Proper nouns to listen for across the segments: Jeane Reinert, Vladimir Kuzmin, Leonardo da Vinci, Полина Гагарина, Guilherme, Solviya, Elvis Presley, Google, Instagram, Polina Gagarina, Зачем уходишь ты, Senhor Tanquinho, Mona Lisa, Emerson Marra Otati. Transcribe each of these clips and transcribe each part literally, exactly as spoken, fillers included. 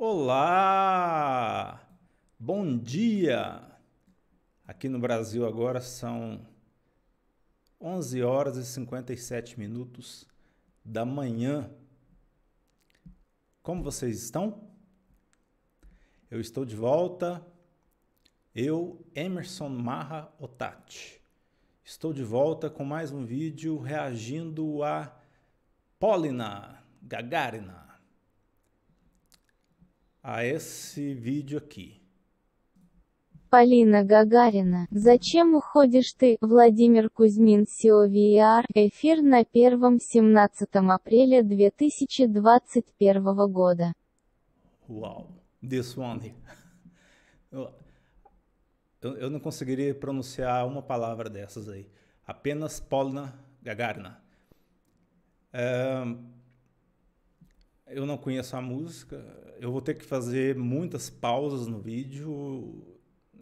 Olá! Bom dia! Aqui no Brasil agora são onze horas e cinquenta e sete minutos da manhã. Como vocês estão? Eu estou de volta. Eu, Emerson Marra Otati, estou de volta com mais um vídeo reagindo a Polina Gagarina. A esse vídeo aqui. Полина Гагарина. Зачем уходишь ты? Владимир Кузьмин, Solviya. Эфир на первом семнадцатого апреля две тысячи двадцать первого года. Wow, this one. Eu, eu não conseguiria pronunciar uma palavra dessas aí. Apenas Polina Gagarina. Um, Eu não conheço a música, eu vou ter que fazer muitas pausas no vídeo.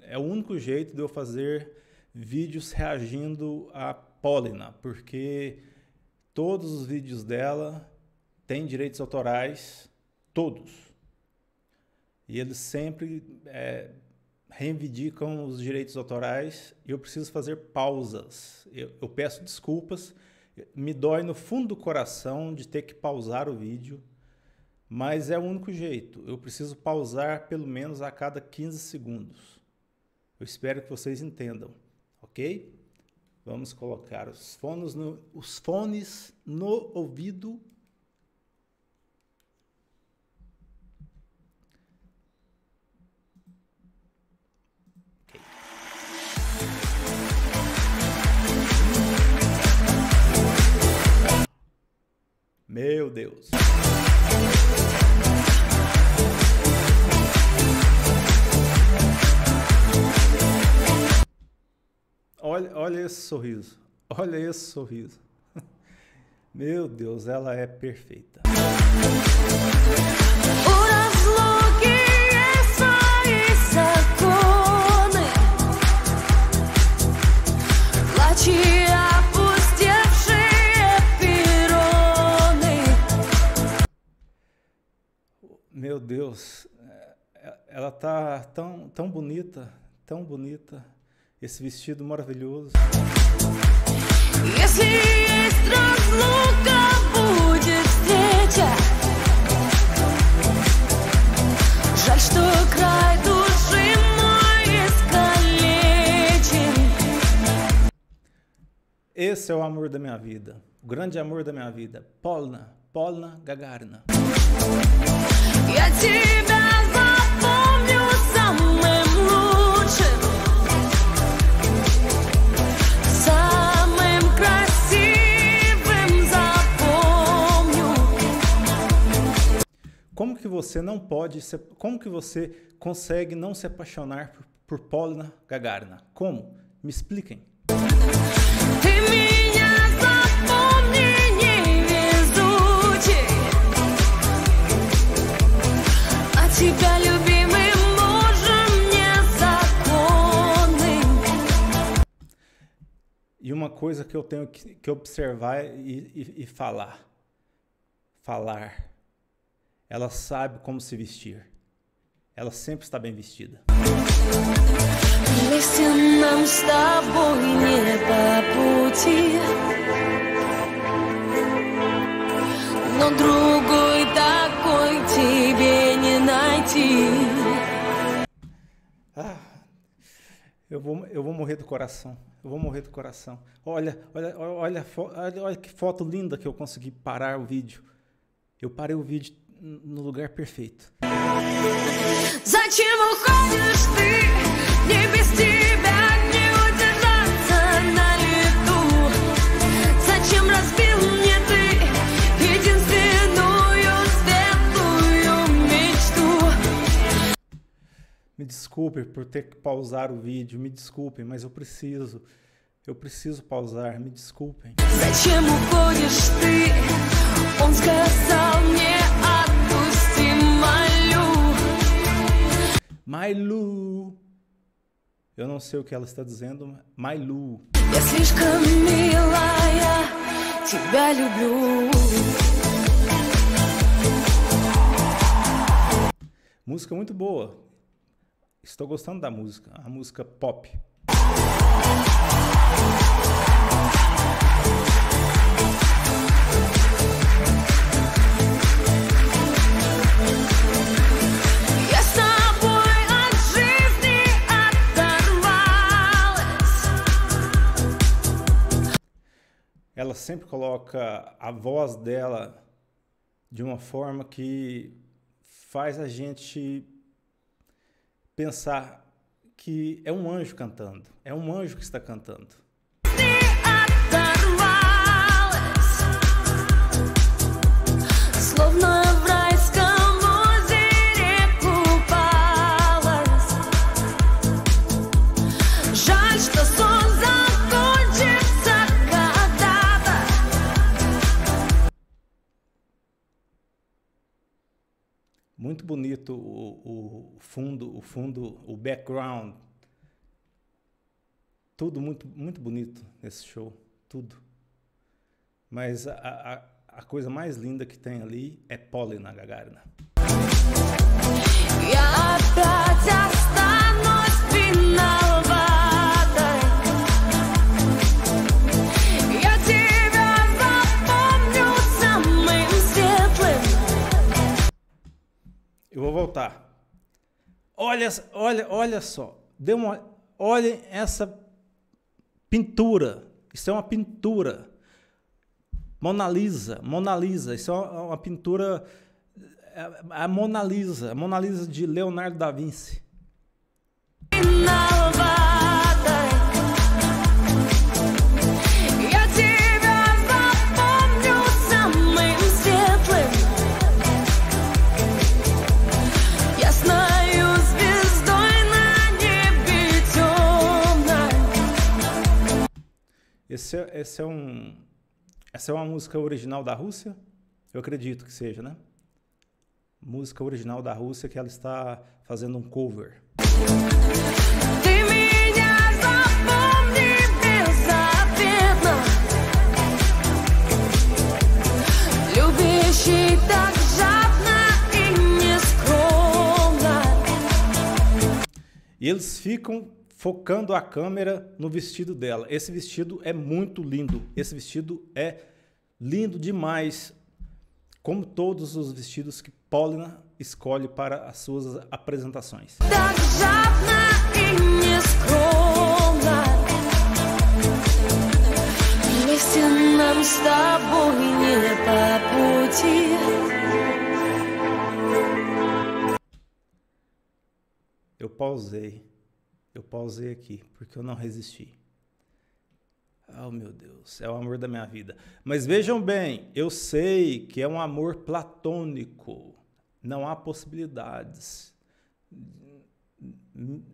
É o único jeito de eu fazer vídeos reagindo a Polina, porque todos os vídeos dela têm direitos autorais, todos. E eles sempre é, reivindicam os direitos autorais e eu preciso fazer pausas. Eu, eu peço desculpas, me dói no fundo do coração de ter que pausar o vídeo. Mas é o único jeito, eu preciso pausar pelo menos a cada quinze segundos. Eu espero que vocês entendam, ok? Vamos colocar os fones no, os fones no ouvido. Okay. Meu Deus! Olha, olha esse sorriso, olha esse sorriso. Meu Deus, ela é perfeita. Meu Deus, ela tá tão, tão bonita, tão bonita. Esse vestido maravilhoso. Esse é o amor da minha vida, o grande amor da minha vida, Polina, Polina Gagarina. Como que você não pode, se, como que você consegue não se apaixonar por, por Polina Gagarina? Como? Me expliquem. E uma coisa que eu tenho que, que observar e, e, e falar. Falar. Ela sabe como se vestir. Ela sempre está bem vestida. Ah, eu vou, eu vou morrer do coração. Eu vou morrer do coração. Olha, olha, olha, olha, olha que foto linda que eu consegui parar o vídeo. Eu parei o vídeo no lugar perfeito. Зачем уходишь ты? Не без тебя не удержаться на лету. Зачем разбил мне ты единственную светлую мечту? Me desculpe por ter que pausar o vídeo, me desculpem, mas eu preciso. Eu preciso pausar, me desculpem. Зачем уходишь ты? Он сказал мне My Lu. Eu não sei o que ela está dizendo. My Lu. Música muito boa. Estou gostando da música, a música pop. Ela sempre coloca a voz dela de uma forma que faz a gente pensar que é um anjo cantando, é um anjo que está cantando. Muito bonito o, o fundo, o fundo, o background. Tudo muito, muito bonito nesse show, tudo. Mas a, a, a coisa mais linda que tem ali é Polina Gagarina. Eu vou voltar. Olha, olha, olha só. Dê uma, olhem essa pintura. Isso é uma pintura. Mona Lisa, Mona Lisa. Isso é uma, uma pintura. A Mona Lisa, a Mona Lisa de Leonardo da Vinci. Esse é, esse é um, essa é uma música original da Rússia? Eu acredito que seja, né? Música original da Rússia que ela está fazendo um cover. E eles ficam focando a câmera no vestido dela. Esse vestido é muito lindo. Esse vestido é lindo demais, como todos os vestidos que Polina escolhe para as suas apresentações. Eu pausei. Eu pausei aqui, porque eu não resisti. Oh, meu Deus, é o amor da minha vida. Mas vejam bem, eu sei que é um amor platônico. Não há possibilidades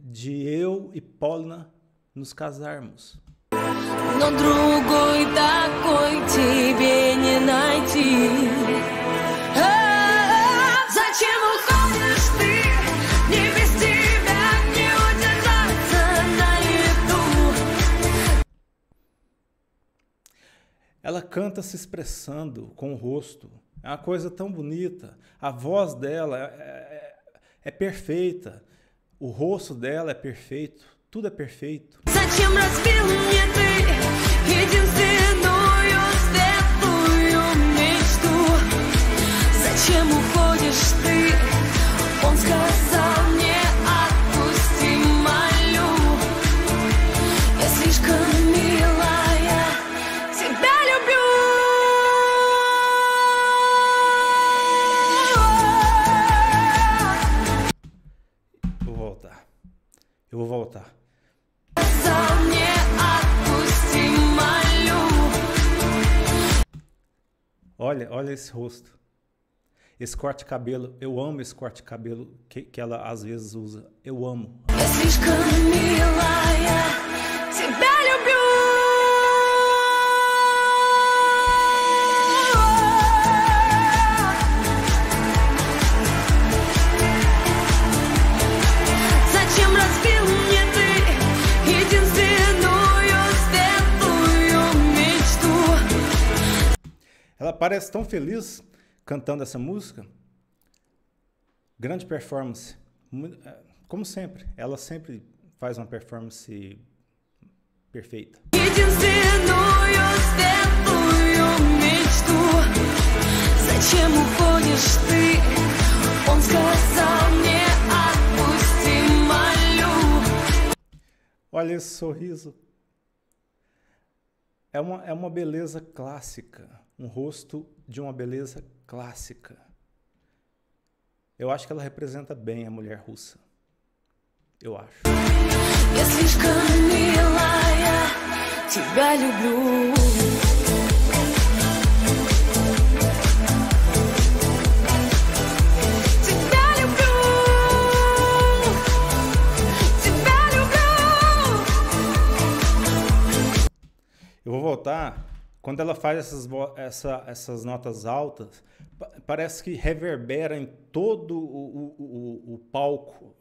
de eu e Polina nos casarmos. Não другой такой тебе не найти. Зачем уходишь ты? Не без тебя. Ela canta se expressando com o rosto. É uma coisa tão bonita. A voz dela é, é, é perfeita. O rosto dela é perfeito. Tudo é perfeito. Eu vou voltar. Olha, olha esse rosto. Esse corte de cabelo. Eu amo esse corte de cabelo que, que ela às vezes usa. Eu amo. Ela parece tão feliz cantando essa música. Grande performance, como sempre, ela sempre faz uma performance perfeita. Зачем уходишь ты? Он сказал мне, отпусти молю. Olha esse sorriso. É uma, é uma beleza clássica. Um rosto de uma beleza clássica. Eu acho que ela representa bem a mulher russa. Eu acho. Я слишком милая, тебя люблю. Eu vou voltar, quando ela faz essas, essa, essas notas altas, parece que reverbera em todo o, o, o, o palco.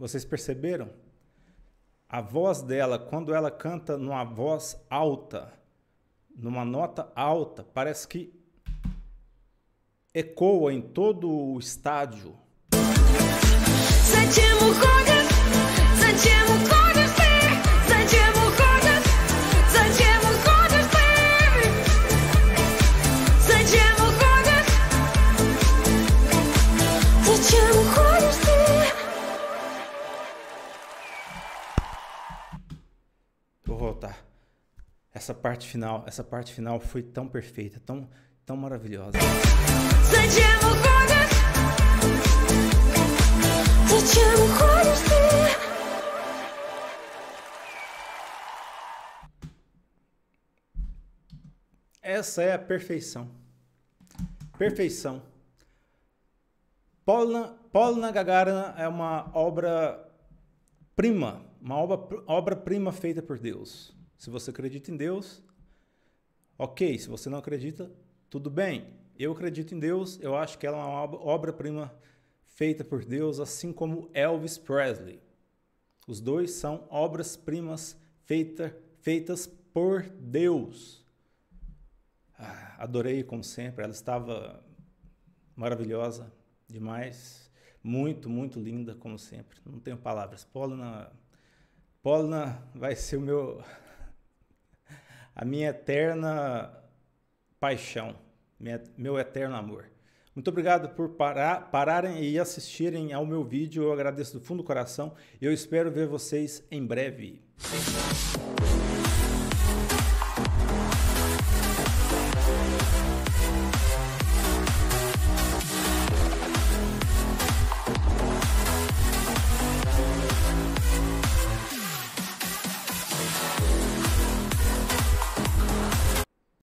Vocês perceberam? A voz dela, quando ela canta numa voz alta, numa nota alta, parece que ecoa em todo o estádio. Essa parte final, essa parte final foi tão perfeita, tão, tão maravilhosa. Essa é a perfeição. Perfeição. Polina, Polina Gagarina é uma obra-prima, uma obra-prima feita por Deus. Se você acredita em Deus, ok. Se você não acredita, tudo bem. Eu acredito em Deus, eu acho que ela é uma obra-prima feita por Deus, assim como Elvis Presley. Os dois são obras-primas feita, feitas por Deus. Ah, adorei, como sempre. Ela estava maravilhosa demais. Muito, muito linda, como sempre. Não tenho palavras. Polina, Polina vai ser o meu... A minha eterna paixão, minha, meu eterno amor. Muito obrigado por parar, pararem e assistirem ao meu vídeo. Eu agradeço do fundo do coração e eu espero ver vocês em breve.